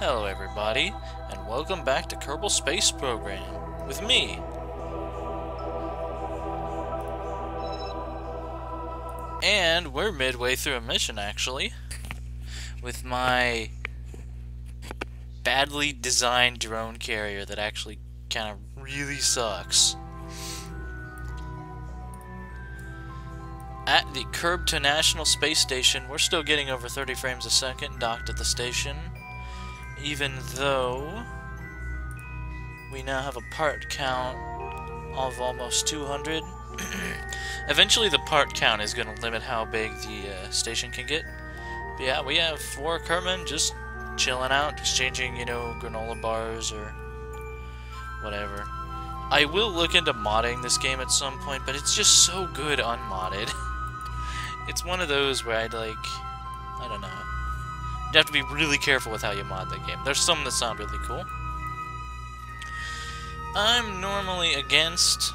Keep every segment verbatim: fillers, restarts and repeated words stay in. Hello everybody, and welcome back to Kerbal Space Program, with me. And we're midway through a mission, actually, with my badly designed drone carrier that actually kind of really sucks. At the Kerbin National Space Station, we're still getting over thirty frames a second docked at the station, even though we now have a part count of almost two hundred. Eventually the part count is going to limit how big the uh, station can get. But yeah, we have four Kerman just chilling out, exchanging, you know, granola bars or whatever. I will look into modding this game at some point, but it's just so good unmodded. It's one of those where I'd like, I don't know. You'd have to be really careful with how you mod that game. There's some that sound really cool. I'm normally against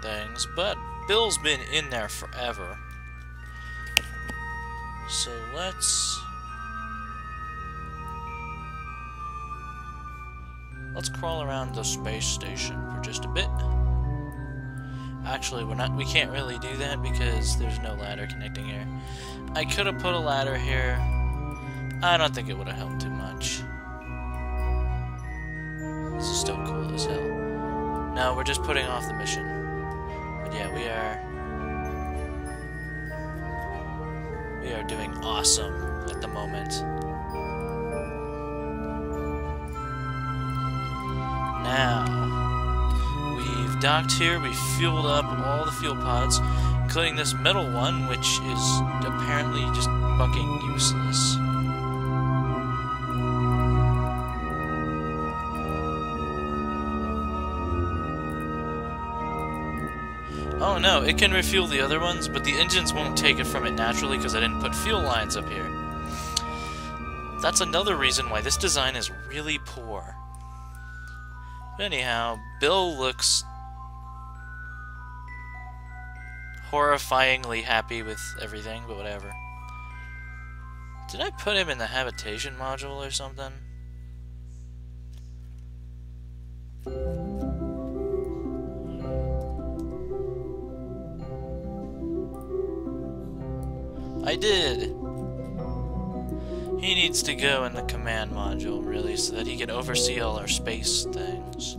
things, but Bill's been in there forever. So let's... Let's crawl around the space station for just a bit. Actually, we're not, we can't really do that because there's no ladder connecting here. I could have put a ladder here. I don't think it would have helped too much. This is still cool as hell. No, we're just putting off the mission. But yeah, we are... We are doing awesome at the moment. Now, we've docked here, we've fueled up all the fuel pods, including this middle one, which is apparently just fucking useless. Oh no, it can refuel the other ones, but the engines won't take it from it naturally because I didn't put fuel lines up here. That's another reason why this design is really poor. But anyhow, Bill looks horrifyingly happy with everything, but whatever. Did I put him in the habitation module or something? I did! He needs to go in the command module, really, so that he can oversee all our space things.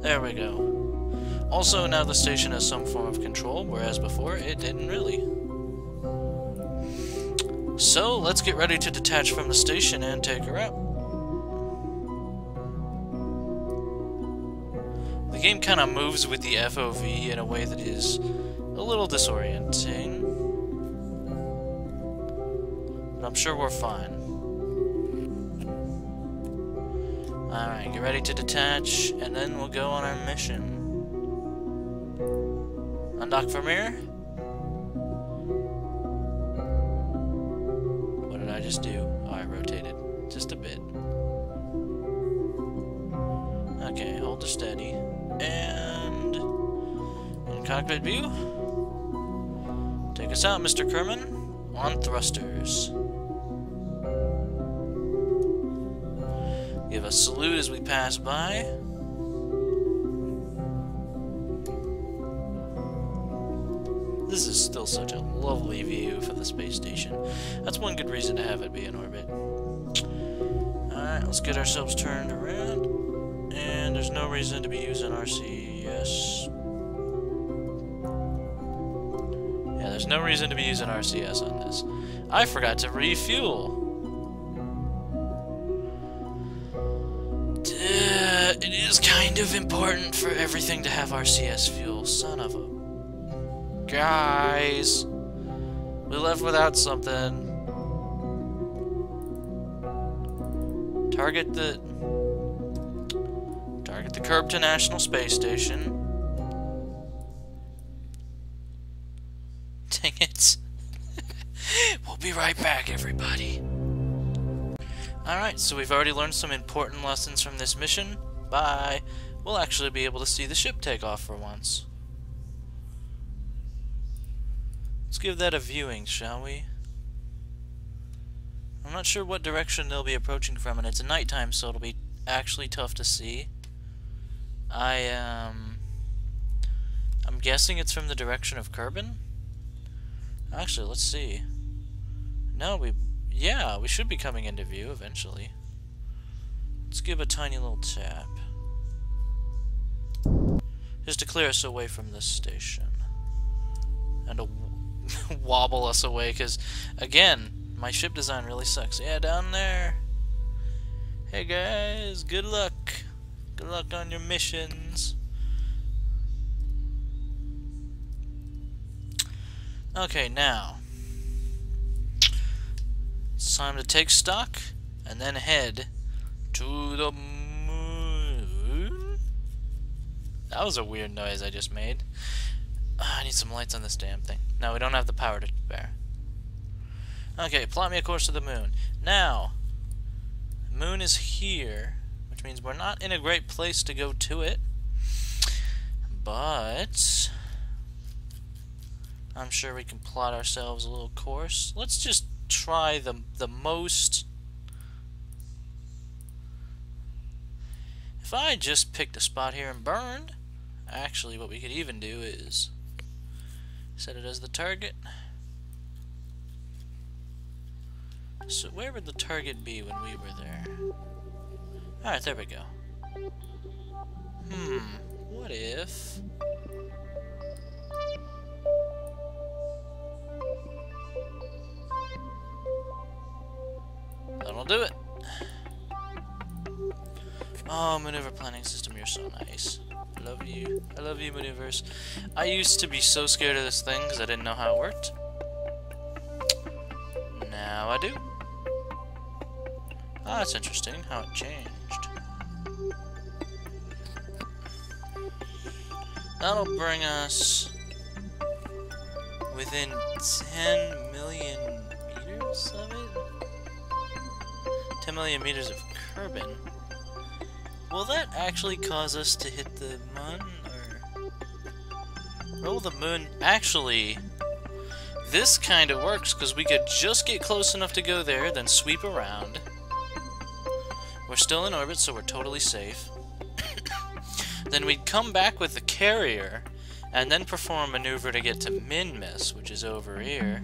There we go. Also, now the station has some form of control, whereas before, it didn't really. So, let's get ready to detach from the station and take her out. The game kind of moves with the F O V in a way that is a little disorienting. I'm sure we're fine. Alright, get ready to detach, and then we'll go on our mission. Undock from here. What did I just do? Oh, I rotated. Just a bit. Okay, hold it steady. And... in cockpit view. Take us out, Mister Kerman. On thrusters. Give a salute as we pass by. This is still such a lovely view for the space station. That's one good reason to have it be in orbit. Alright, let's get ourselves turned around. And there's no reason to be using R C S. Yeah, there's no reason to be using R C S on this. I forgot to refuel! It is kind of important for everything to have R C S fuel, son of a... Guys! We left without something. Target the... Target the Kerbin to National Space Station. Dang it. We'll be right back, everybody. Alright, so we've already learned some important lessons from this mission. Bye. We'll actually be able to see the ship take off for once. Let's give that a viewing, shall we? I'm not sure what direction they'll be approaching from, and it's nighttime, so it'll be actually tough to see. I, um... I'm guessing it's from the direction of Kerbin? Actually, let's see. No, we... Yeah, we should be coming into view eventually. Let's give a tiny little tap. Just to clear us away from this station. And to wobble us away, because, again, my ship design really sucks. Yeah, down there. Hey, guys, good luck. Good luck on your missions. Okay, now. It's time to take stock, and then head to the moon. That was a weird noise I just made. Oh, I need some lights on this damn thing. No, we don't have the power to bear. Okay, plot me a course to the moon. Now, the moon is here, which means we're not in a great place to go to it. But I'm sure we can plot ourselves a little course. Let's just try the, the most... If I just picked a spot here and burned... Actually, what we could even do is set it as the target. So where would the target be when we were there? Alright, there we go. Hmm, what if... That'll do it. Oh, maneuver planning system, you're so nice. I love you. I love you, maneuvers. I used to be so scared of this thing because I didn't know how it worked. Now I do. Ah, oh, that's interesting how it changed. That'll bring us within ten million meters of it? ten million meters of Kerbin. Will that actually cause us to hit the moon, or roll the moon? Actually, this kind of works, because we could just get close enough to go there, then sweep around. We're still in orbit, so we're totally safe. Then we'd come back with the carrier, and then perform a maneuver to get to Minmus, which is over here.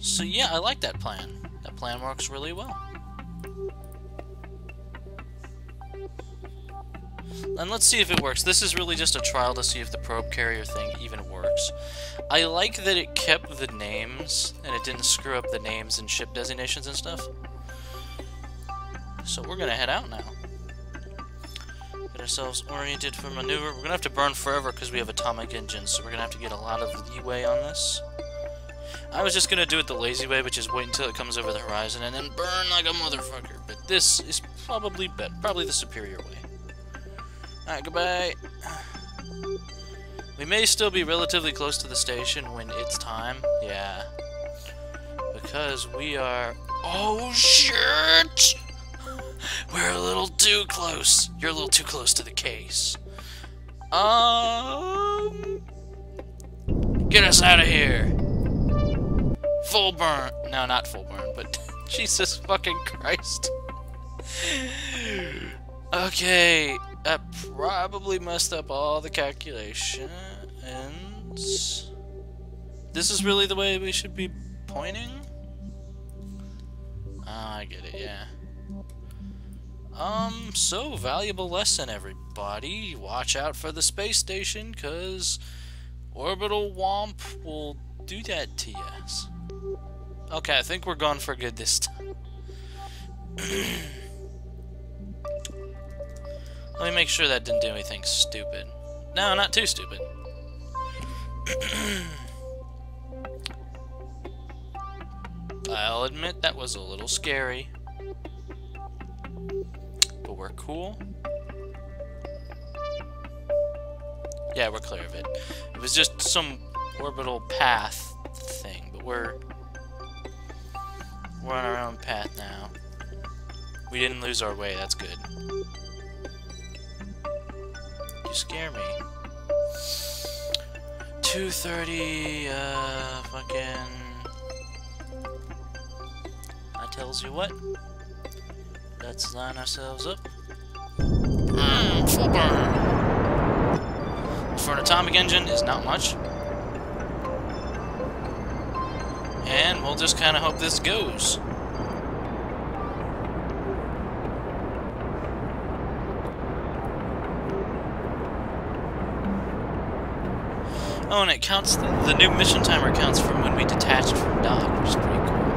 So yeah, I like that plan. That plan works really well. And let's see if it works. This is really just a trial to see if the probe carrier thing even works. I like that it kept the names, and it didn't screw up the names and ship designations and stuff. So we're gonna head out now. Get ourselves oriented for maneuver. We're gonna have to burn forever because we have atomic engines, so we're gonna have to get a lot of leeway on this. I was just gonna do it the lazy way, which is wait until it comes over the horizon and then burn like a motherfucker. But this is probably better, probably the superior way. Alright, goodbye. We may still be relatively close to the station when it's time. Yeah. Because we are... Oh, shit! We're a little too close. You're a little too close to the case. Um... Get us out of here! Full burn! No, not full burn, but Jesus fucking Christ. Okay, I probably messed up all the calculations. This is really the way we should be pointing? Ah, I get it, yeah. Um, so, valuable lesson, everybody. Watch out for the space station, because orbital womp will do that to us. Okay, I think we're gone for good this time. Let me make sure that didn't do anything stupid. No, not too stupid. I'll admit that was a little scary. But we're cool. Yeah, we're clear of it. It was just some orbital path thing, but we're... We're on our own path now. We didn't lose our way, that's good. You scare me. two thirty, uh, fucking... That tells you what. Let's line ourselves up. Mmm, full burn! For an atomic engine is not much. And we'll just kind of hope this goes. Oh, and it counts, the, the new mission timer counts from when we detached from dock, which is pretty cool.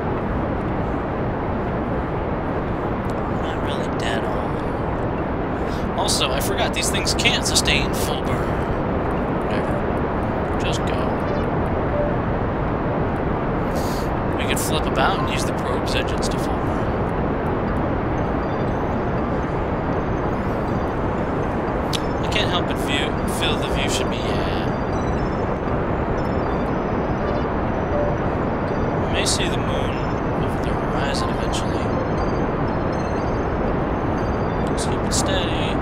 We're not really dead on. Also, I forgot these things can't sustain full burn. Whatever. Just go. We could flip about and use the probe's engines to full burn. I can't help but view, feel the view should be, yeah. I see the moon over the horizon eventually. Just keep it steady.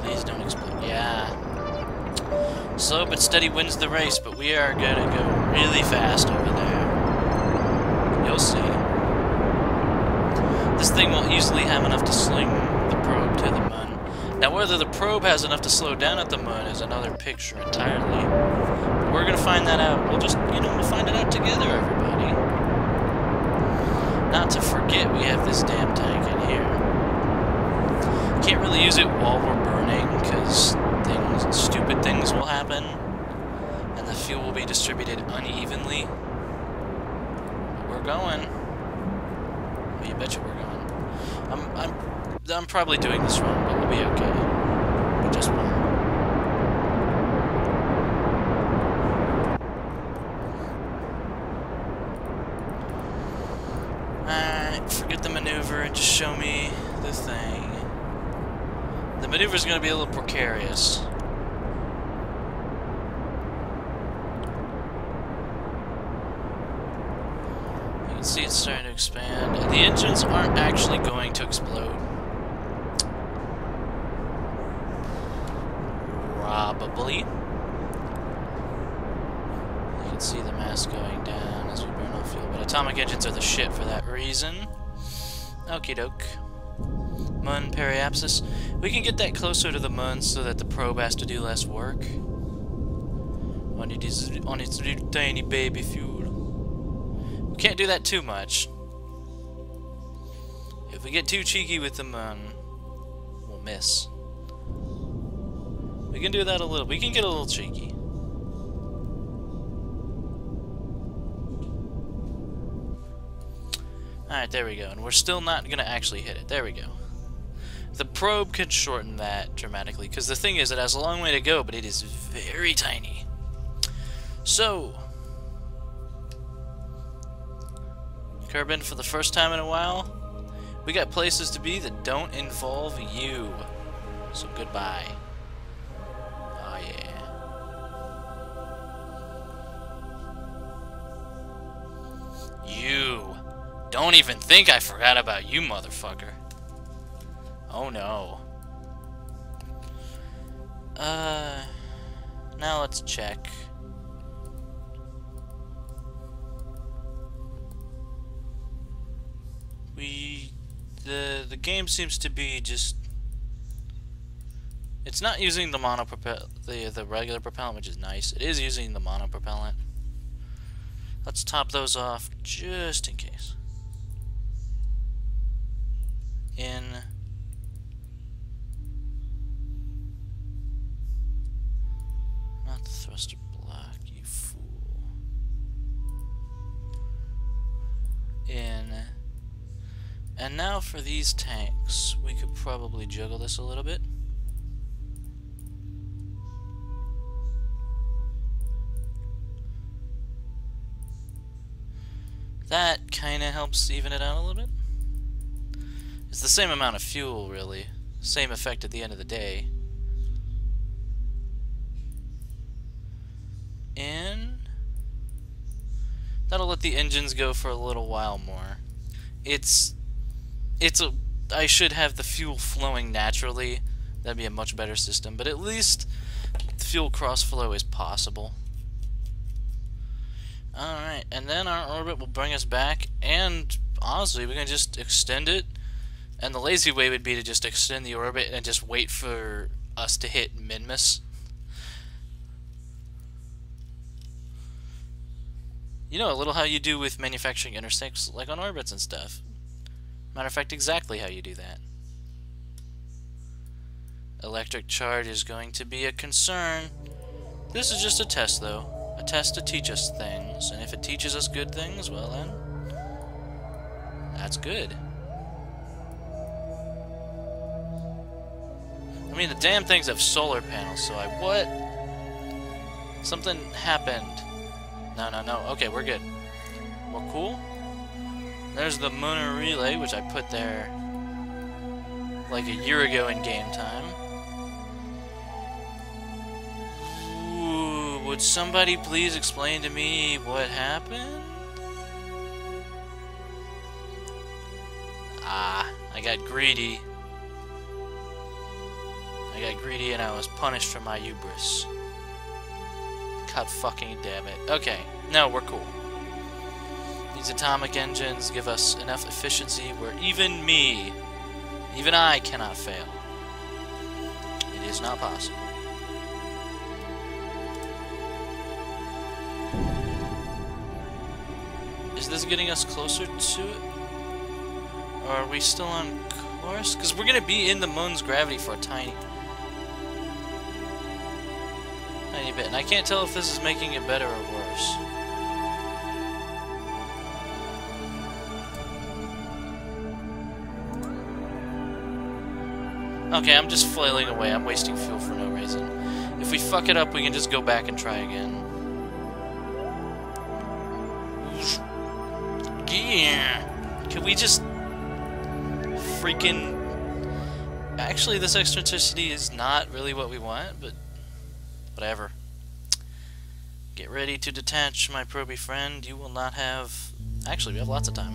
Please don't explode. Yeah. Slow but steady wins the race, but we are gonna go really fast over there. You'll see. This thing will easily have enough to sling the probe to the moon. Now, whether the probe has enough to slow down at the moon is another picture entirely. But we're gonna find that out. We'll just, you know, we'll find it out together, everybody. Not to forget, we have this damn tank in here. Can't really use it while we're burning, because things, stupid things will happen, and the fuel will be distributed unevenly. But we're going. Well, you betcha we're going. I'm, I'm, I'm probably doing this wrong, but we'll be okay. We just won't. Alright, forget the maneuver and just show me the thing. The maneuver's gonna be a little precarious. You can see it's starting to expand. The engines aren't actually going to explode. Probably. You can see the mass going down as we burn off fuel, but atomic engines are the shit for that reason. Okie doke. Mun periapsis. We can get that closer to the Mun so that the probe has to do less work on its, on its little tiny baby fuel. We can't do that too much. If we get too cheeky with the Mun, we'll miss. We can do that a little. We can get a little cheeky. Alright, there we go. And we're still not going to actually hit it. There we go. The probe could shorten that dramatically, because the thing is, it has a long way to go, but it is very tiny. So, Kerbin, for the first time in a while, we got places to be that don't involve you. So goodbye. You. Don't even think I forgot about you, motherfucker. Oh no. Uh, now let's check. We, the, the game seems to be just, it's not using the mono propel, the, the regular propellant, which is nice. It is using the mono propellant. Let's top those off, just in case. In. Not the thruster block, you fool. In. And now for these tanks, we could probably juggle this a little bit. That kind of helps even it out a little bit. It's the same amount of fuel, really. Same effect at the end of the day. And that'll let the engines go for a little while more. It's... It's a... I should have the fuel flowing naturally, That'd be a much better system, but at least fuel cross-flow is possible. Alright, and then our orbit will bring us back, and honestly, we can just extend it, and the lazy way would be to just extend the orbit and just wait for us to hit Minmus. You know, a little how you do with manufacturing intersects, like on orbits and stuff. Matter of fact, exactly how you do that. Electric charge is going to be a concern. This is just a test, though. A test to teach us things, and if it teaches us good things, well then, that's good. I mean, the damn things have solar panels, so I... what? Something happened. No, no, no. Okay, we're good. We're cool. There's the Muna Relay, which I put there like a year ago in game time. Ooh, would somebody please explain to me what happened? Ah, I got greedy. I got greedy and I was punished for my hubris. God fucking damn it. Okay, no, we're cool. These atomic engines give us enough efficiency where even me, even I cannot fail. It is not possible. Is this getting us closer to it? Or are we still on course? Because we're going to be in the moon's gravity for a tiny... tiny bit, and I can't tell if this is making it better or worse. Okay, I'm just flailing away. I'm wasting fuel for no reason. If we fuck it up, we can just go back and try again. Yeah! Can we just... freaking... Actually, this eccentricity is not really what we want, but... whatever. Get ready to detach, my proby friend. You will not have... actually, we have lots of time.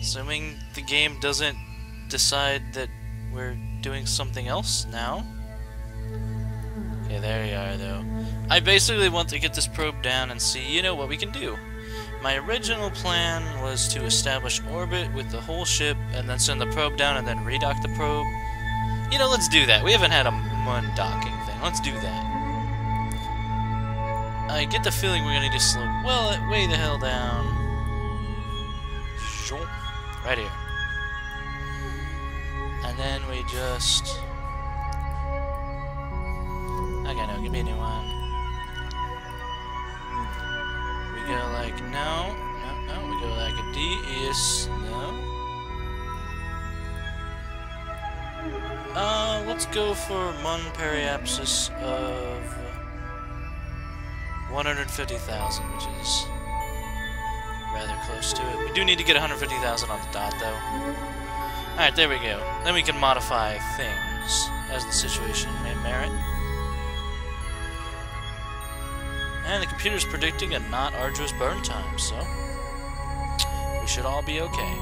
Assuming the game doesn't decide that we're doing something else now. Okay, there you are, though. I basically want to get this probe down and see, you know, what we can do. My original plan was to establish orbit with the whole ship and then send the probe down and then redock the probe. You know, let's do that. We haven't had a Mun docking thing. Let's do that. I get the feeling we're gonna need to slow well way the hell down. Right here. And then we just... okay, no, give me a new one. We go like no, no, no, we go like a D, yes, no. Uh, let's go for Mun periapsis of one hundred fifty thousand, which is rather close to it. We do need to get one hundred fifty thousand on the dot, though. Alright, there we go. Then we can modify things as the situation may merit. And the computer's predicting a not arduous burn time, so we should all be okay.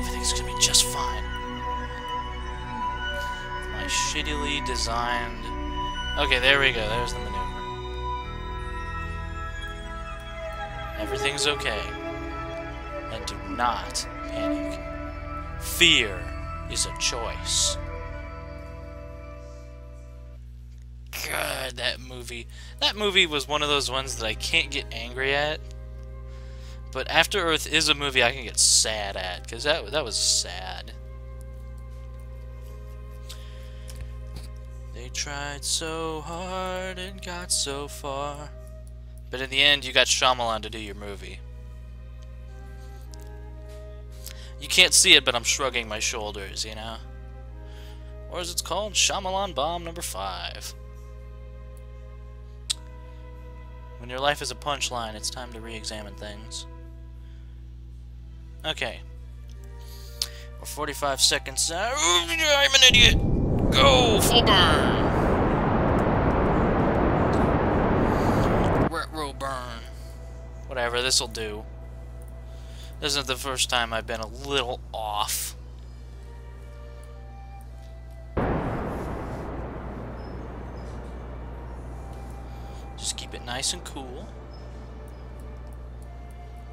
Everything's gonna be just fine. My shittily designed... okay, there we go. There's the maneuver. Everything's okay. And do not panic. Fear is a choice. God, that movie. That movie was one of those ones that I can't get angry at. But After Earth is a movie I can get sad at, because that, that was sad. They tried so hard and got so far. But in the end, you got Shyamalan to do your movie. You can't see it, but I'm shrugging my shoulders, you know? Or as it's called, Shyamalan Bomb number five. When your life is a punchline, it's time to re-examine things. Okay. We're forty-five seconds out. I'm an idiot! Go! Full burn! Burn. Whatever, this'll do. This isn't the first time I've been a little off. Keep it nice and cool.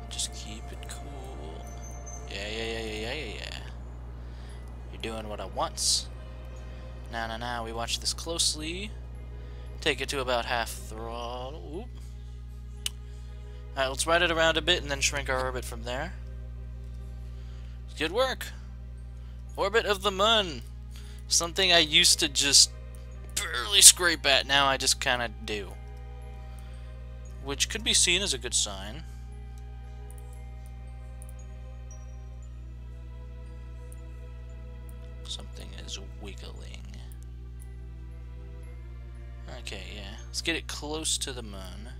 Just keep it cool. Yeah, yeah, yeah, yeah, yeah, yeah. You're doing what I want. Now, now, now, we watch this closely. Take it to about half throttle. Oop. Alright, let's ride it around a bit and then shrink our orbit from there. Good work. Orbit of the Mun. Something I used to just barely scrape at, now I just kind of do. Which could be seen as a good sign. Something is wiggling. Okay, yeah. Let's get it close to the moon.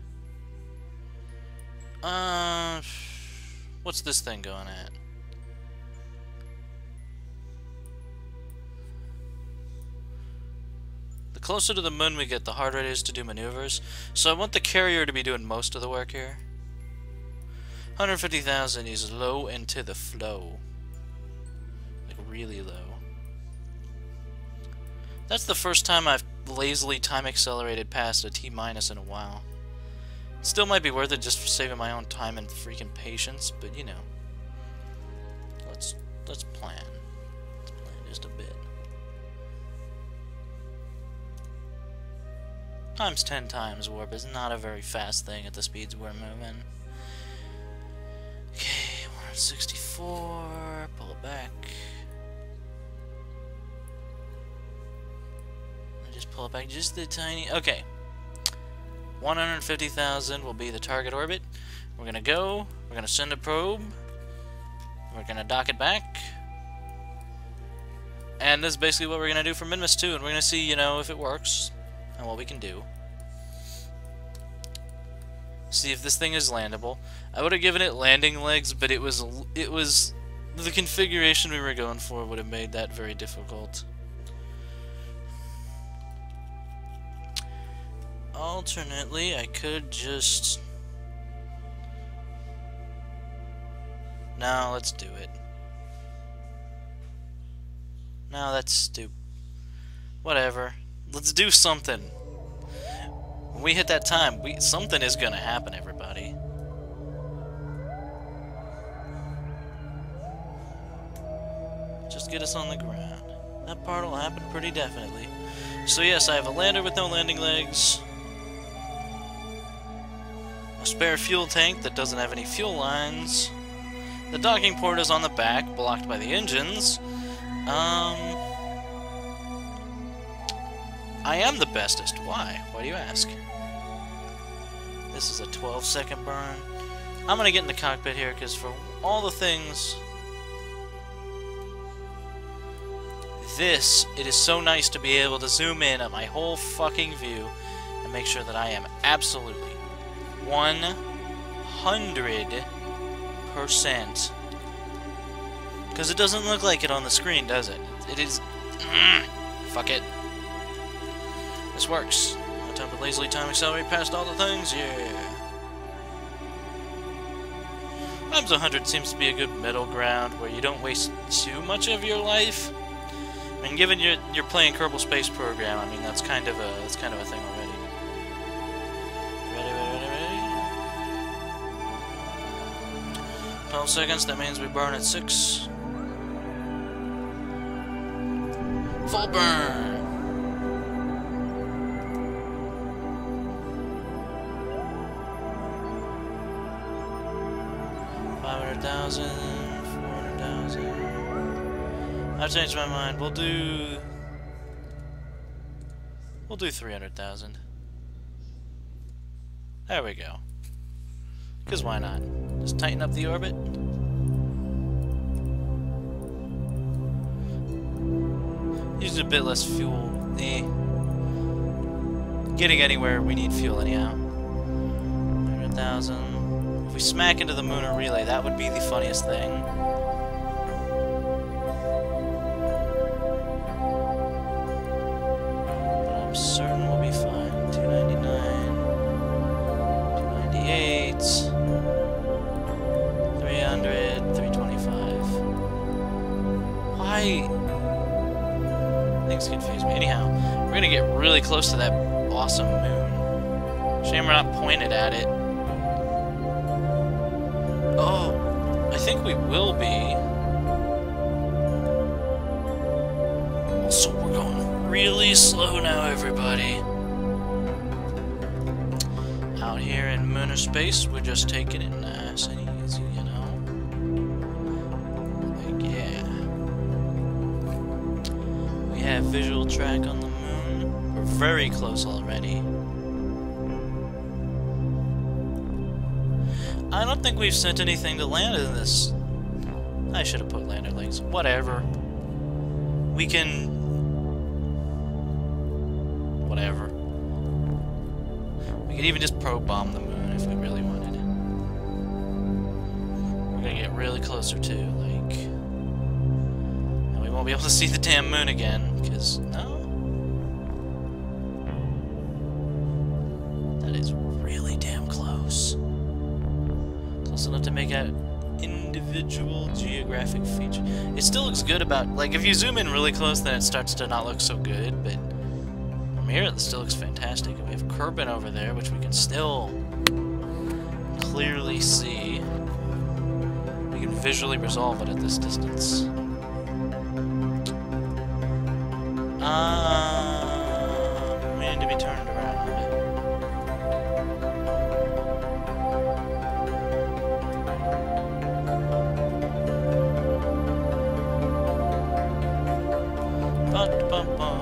Uh, what's this thing going at? The closer to the moon we get, the harder it is to do maneuvers. So I want the carrier to be doing most of the work here. one hundred fifty thousand is low into the flow. Like, really low. That's the first time I've lazily time accelerated past a T minus in a while. Still might be worth it just for saving my own time and freaking patience, but you know. Let's let's plan. Let's plan just a bit. Times ten times warp is not a very fast thing at the speeds we're moving. Okay, one hundred sixty-four, pull it back. Just pull it back just the tiny... Okay. one hundred fifty thousand will be the target orbit. We're gonna go. We're gonna send a probe. We're gonna dock it back. And this is basically what we're gonna do for Minmus two. And we're gonna see, you know, if it works. And what we can do. See if this thing is landable. I would have given it landing legs, but it was... It was... The configuration we were going for would have made that very difficult. Alternately, I could just... No, let's do it. No, that's stupid. Whatever. Let's do something. When we hit that time, we something is gonna happen, everybody. Just get us on the ground. That part will happen pretty definitely. So yes, I have a lander with no landing legs. A spare fuel tank that doesn't have any fuel lines. The docking port is on the back, blocked by the engines. Um, I am the bestest. Why? Why do you ask? This is a twelve second burn. I'm gonna get in the cockpit here because for all the things... This, it is so nice to be able to zoom in on my whole fucking view and make sure that I am absolutely one hundred percent, because it doesn't look like it on the screen, does it? It is... Fuck it. This works. No time but lazily time accelerate past all the things. Yeah. Times one hundred seems to be a good middle ground where you don't waste too much of your life. I mean, given you're you're playing Kerbal Space Program, I mean that's kind of a that's kind of a thing already. twelve seconds, that means we burn at six. Full burn! five hundred thousand, four hundred thousand. I've changed my mind. We'll do... We'll do three hundred thousand. There we go. Because why not? Just tighten up the orbit. Use a bit less fuel. Eh. Getting anywhere, we need fuel anyhow. one hundred thousand. If we smack into the Muna Relay, that would be the funniest thing. But I'm certain we'll be fine. two ninety-nine. two ninety-eight. Things confuse me. Anyhow, we're gonna get really close to that awesome moon. Shame we're not pointed at it. Oh, I think we will be. Also, we're going really slow now, everybody. Out here in Muna space, we're just taking it nice and easy, you know? Like, yeah. We have visual track on the moon. We're very close already. I don't think we've sent anything to land in this. I should have put lander links. Whatever. We can... Whatever. We could even just probe bomb the moon if we really wanted. We're gonna get really closer too, like... And we won't be able to see the damn moon again, because... No? That is really damn close. Close enough to make out individual geographic feature. It still looks good about... Like, if you zoom in really close, then it starts to not look so good, but... Here it still looks fantastic. We have Kerbin over there, which we can still clearly see. We can visually resolve it at this distance. Uh, we need to be turned around. But, but, but.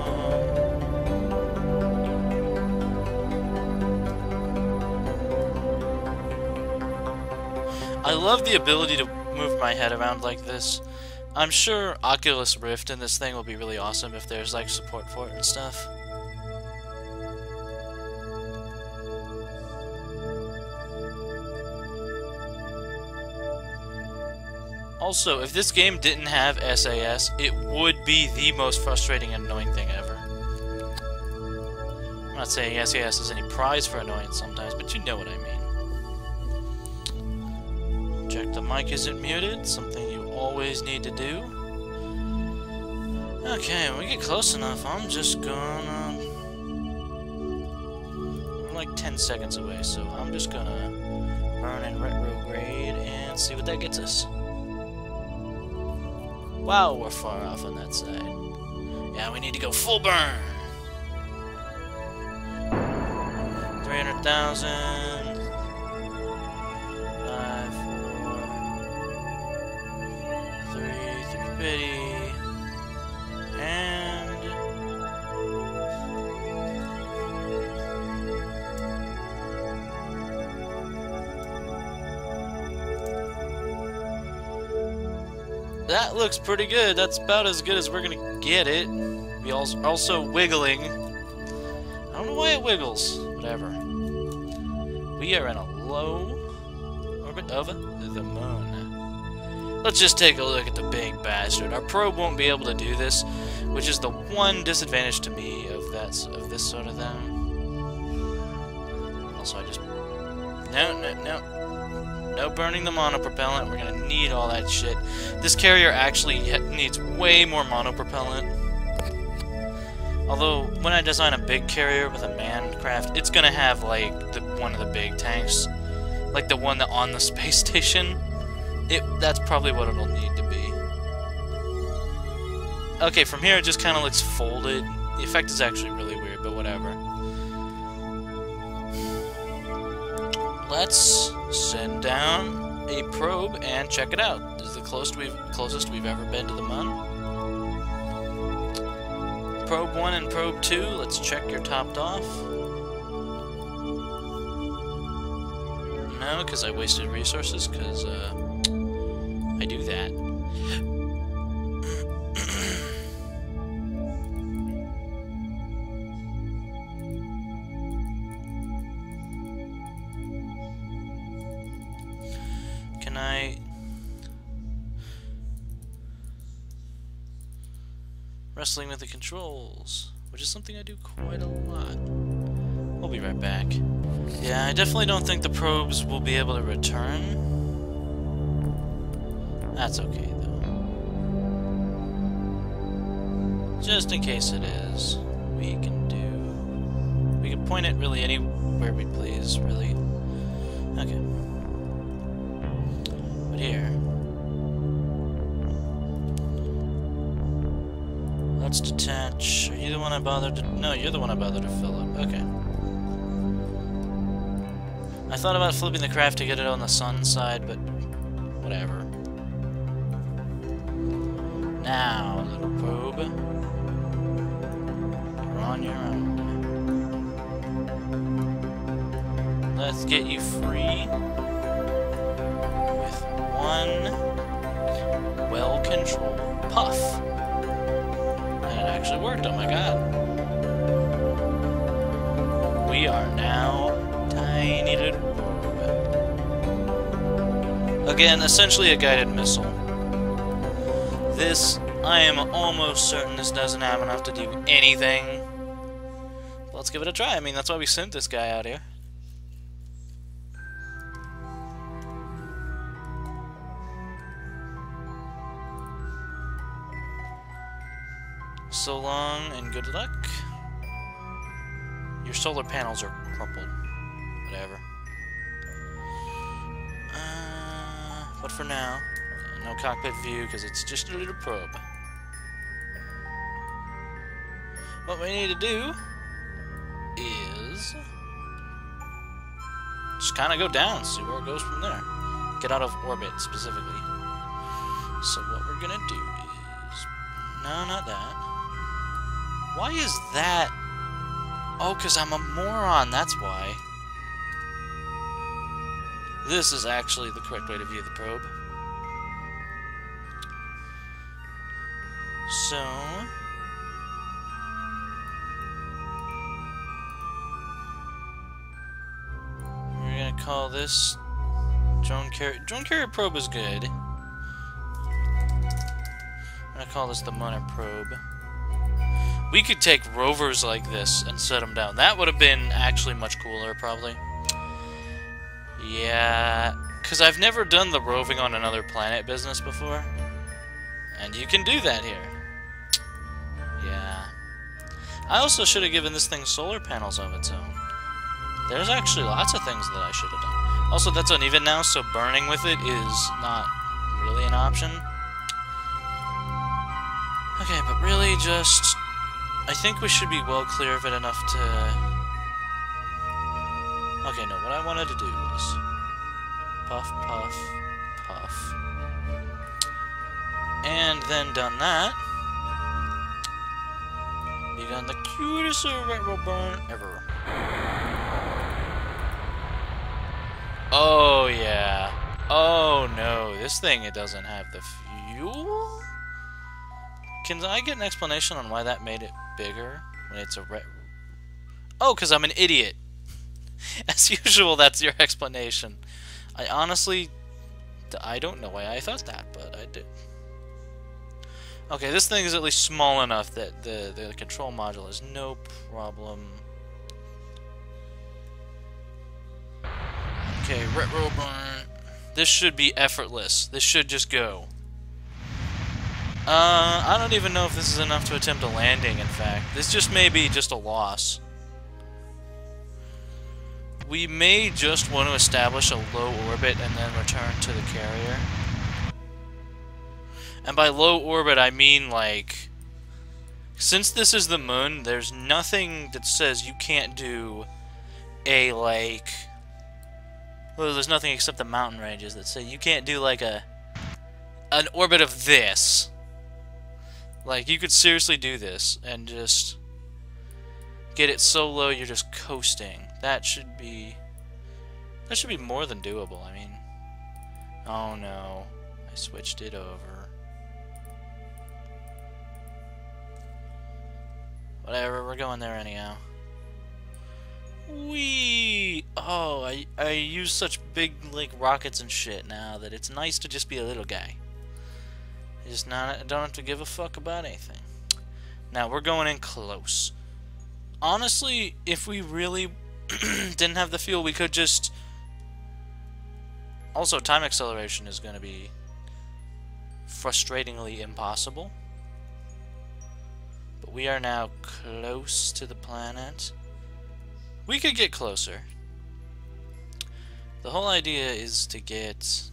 I love the ability to move my head around like this. I'm sure Oculus Rift and this thing will be really awesome if there's like support for it and stuff. Also, if this game didn't have S A S, it would be the most frustrating and annoying thing ever. I'm not saying S A S is any prize for annoyance sometimes, but you know what I mean. Check the mic isn't muted, something you always need to do. Okay, when we get close enough, I'm just gonna... I'm like ten seconds away, so I'm just gonna burn in retrograde and see what that gets us. Wow, we're far off on that side. Yeah, we need to go full burn! three hundred thousand... and that looks pretty good. That's about as good as we're gonna get it. We also wiggling. I don't know why it wiggles. Whatever. We are in a low orbit of the moon. Let's just take a look at the big bastard. Our probe won't be able to do this, which is the one disadvantage to me of that of this sort of thing. Also, I just... No, no, no. No burning the monopropellant. We're going to need all that shit. This carrier actually needs way more monopropellant. Although, when I design a big carrier with a manned craft, it's going to have, like, the, one of the big tanks. Like the one that on the space station... It, that's probably what it'll need to be. Okay, from here it just kind of looks folded. The effect is actually really weird, but whatever. Let's send down a probe and check it out. This is the closest we've, closest we've ever been to the moon. Probe one and probe two. Let's check you're topped off. No, because I wasted resources, because, uh... I do that. Can I... Wrestling with the controls, which is something I do quite a lot. We'll be right back. Yeah, I definitely don't think the probes will be able to return. That's okay, though. Just in case it is, we can do... We can point it really anywhere we please, really. Okay. But here. Let's detach. Are you the one I bothered to... No, you're the one I bothered to fill up. Okay. I thought about flipping the craft to get it on the sun side, but... whatever. Now, little boob. You're on your own. Let's get you free. With one... well-controlled puff. And it actually worked, oh my god. We are now tiny little boob. Again, essentially a guided missile. This, I am almost certain this doesn't have enough to do anything. But let's give it a try. I mean, that's why we sent this guy out here. So long and good luck. Your solar panels are crumpled. Whatever. Uh, but for now... no cockpit view, because it's just a little probe. What we need to do is just kind of go down, see where it goes from there. Get out of orbit, specifically. So what we're going to do is... no, not that. Why is that... oh, because I'm a moron, that's why. This is actually the correct way to view the probe. So, we're gonna call this drone carrier. Drone carrier probe is good. I'm gonna call this the Muna probe. We could take rovers like this and set them down. That would have been actually much cooler, probably. Yeah, because I've never done the roving on another planet business before, and you can do that here. Yeah. I also should have given this thing solar panels of its own. There's actually lots of things that I should have done. Also, that's uneven now, so burning with it is not really an option. Okay, but really just... I think we should be well clear of it enough to... okay, no, what I wanted to do was... puff, puff, puff. And then done that. You've done the cutest retro burn ever. Oh, yeah. Oh, no. This thing, it doesn't have the fuel? Can I get an explanation on why that made it bigger? When it's a ret... oh, because I'm an idiot. As usual, that's your explanation. I honestly... I don't know why I thought that, but I did. Okay, this thing is at least small enough that the, the control module is no problem. Okay, retro burn. This should be effortless. This should just go. Uh, I don't even know if this is enough to attempt a landing, in fact. This just may be just a loss. We may just want to establish a low orbit and then return to the carrier. And by low orbit, I mean, like, since this is the moon, there's nothing that says you can't do a, like, well, there's nothing except the mountain ranges that say you can't do, like, a, an orbit of this. Like, you could seriously do this and just get it so low you're just coasting. That should be, that should be more than doable, I mean. Oh, no. I switched it over. Whatever, we're going there anyhow. Wee! Oh, I, I use such big, like, rockets and shit now that it's nice to just be a little guy. I just not, I don't have to give a fuck about anything. Now, we're going in close. Honestly, if we really didn't have the fuel, we could just... also, time acceleration is going to be frustratingly impossible. We are now close to the planet. We could get closer. The whole idea is to get,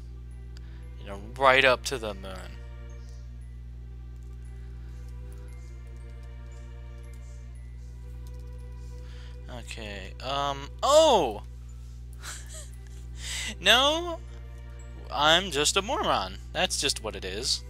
you know, right up to the moon. Okay, um, oh! No, I'm just a moron. That's just what it is.